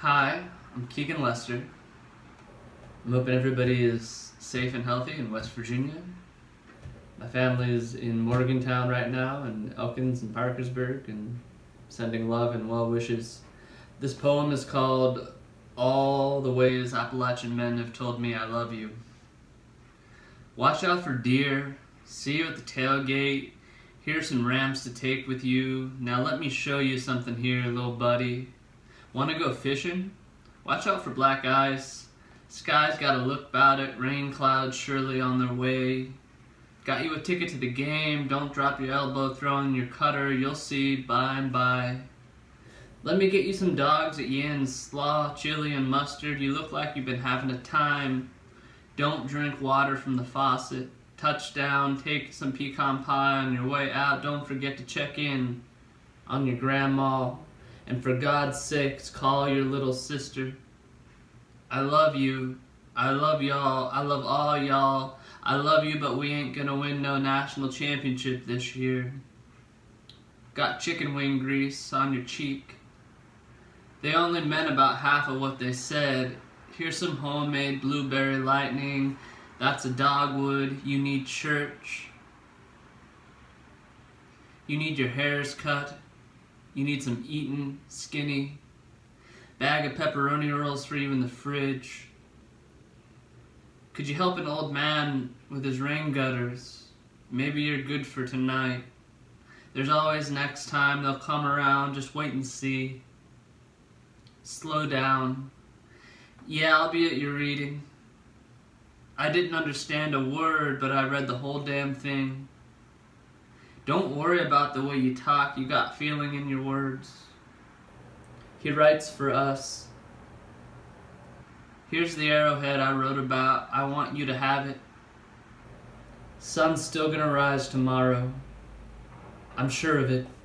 Hi, I'm Keegan Lester. I'm hoping everybody is safe and healthy in West Virginia. My family is in Morgantown right now, and Elkins and Parkersburg, and sending love and well wishes. This poem is called All the Ways Appalachian Men Have Told Me I Love You. Watch out for deer, see you at the tailgate, here's some rams to take with you. Now let me show you something here, little buddy. Want to go fishing? Watch out for black ice. Sky's got to look about it, rain clouds surely on their way. Got you a ticket to the game, don't drop your elbow throwing your cutter, you'll see by and by. Let me get you some dogs at Yen's, slaw, chili, and mustard, you look like you've been having a time. Don't drink water from the faucet. Touchdown, take some pecan pie on your way out, don't forget to check in on your grandma. And for God's sakes, call your little sister. I love you. I love y'all. I love all y'all. I love you, but we ain't gonna win no national championship this year. Got chicken wing grease on your cheek. They only meant about half of what they said. Here's some homemade blueberry lightning. That's a dogwood. You need church. You need your hairs cut. You need some eatin', skinny. Bag of pepperoni rolls for you in the fridge. Could you help an old man with his rain gutters? Maybe you're good for tonight. There's always next time, they'll come around, just wait and see. Slow down. Yeah, I'll be at your reading. I didn't understand a word, but I read the whole damn thing. Don't worry about the way you talk, you got feeling in your words. He writes for us. Here's the arrowhead I wrote about, I want you to have it. Sun's still gonna rise tomorrow. I'm sure of it.